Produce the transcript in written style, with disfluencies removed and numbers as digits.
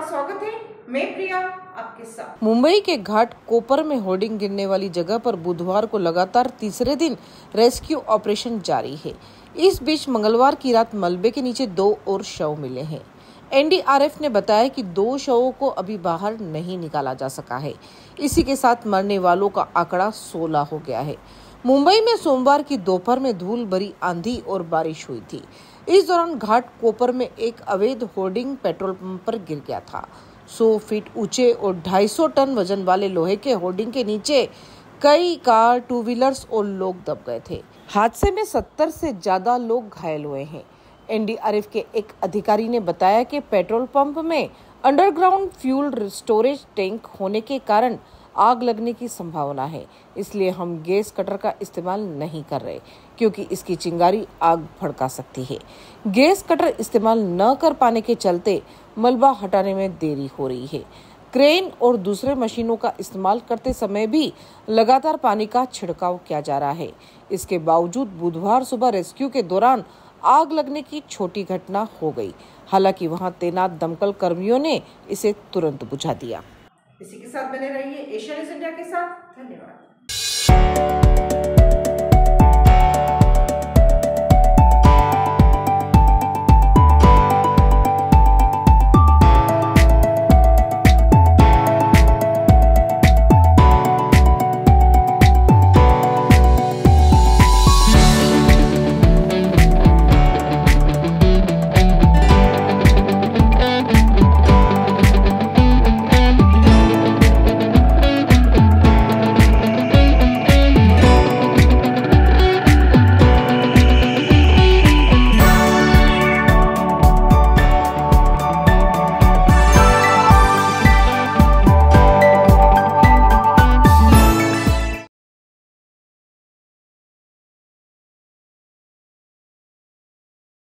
आपका स्वागत है, मैं प्रिया आपके साथ। मुंबई के घाट कोपर में होर्डिंग गिरने वाली जगह पर बुधवार को लगातार तीसरे दिन रेस्क्यू ऑपरेशन जारी है। इस बीच मंगलवार की रात मलबे के नीचे दो और शव मिले हैं। एनडीआरएफ ने बताया कि दो शवों को अभी बाहर नहीं निकाला जा सका है। इसी के साथ मरने वालों का आंकड़ा 16 हो गया है। मुंबई में सोमवार की दोपहर में धूल भरी आंधी और बारिश हुई थी। इस दौरान घाट कोपर में एक अवैध होर्डिंग पेट्रोल पंप पर गिर गया था। 100 फीट ऊंचे और 250 टन वजन वाले लोहे के होर्डिंग के नीचे कई कार, टू व्हीलर्स और लोग दब गए थे। हादसे में 70 से ज्यादा लोग घायल हुए हैं। एनडीआरएफ के एक अधिकारी ने बताया कि पेट्रोल पंप में अंडरग्राउंड फ्यूल स्टोरेज टैंक होने के कारण आग लगने की संभावना है, इसलिए हम गैस कटर का इस्तेमाल नहीं कर रहे क्योंकि इसकी चिंगारी आग भड़का सकती है। गैस कटर इस्तेमाल न कर पाने के चलते मलबा हटाने में देरी हो रही है। क्रेन और दूसरे मशीनों का इस्तेमाल करते समय भी लगातार पानी का छिड़काव किया जा रहा है। इसके बावजूद बुधवार सुबह रेस्क्यू के दौरान आग लगने की छोटी घटना हो गई। हालांकि वहां तैनात दमकल कर्मियों ने इसे तुरंत बुझा दिया। इसी के साथ बने रहिए एशिया न्यूज़ इंडिया के साथ। धन्यवाद।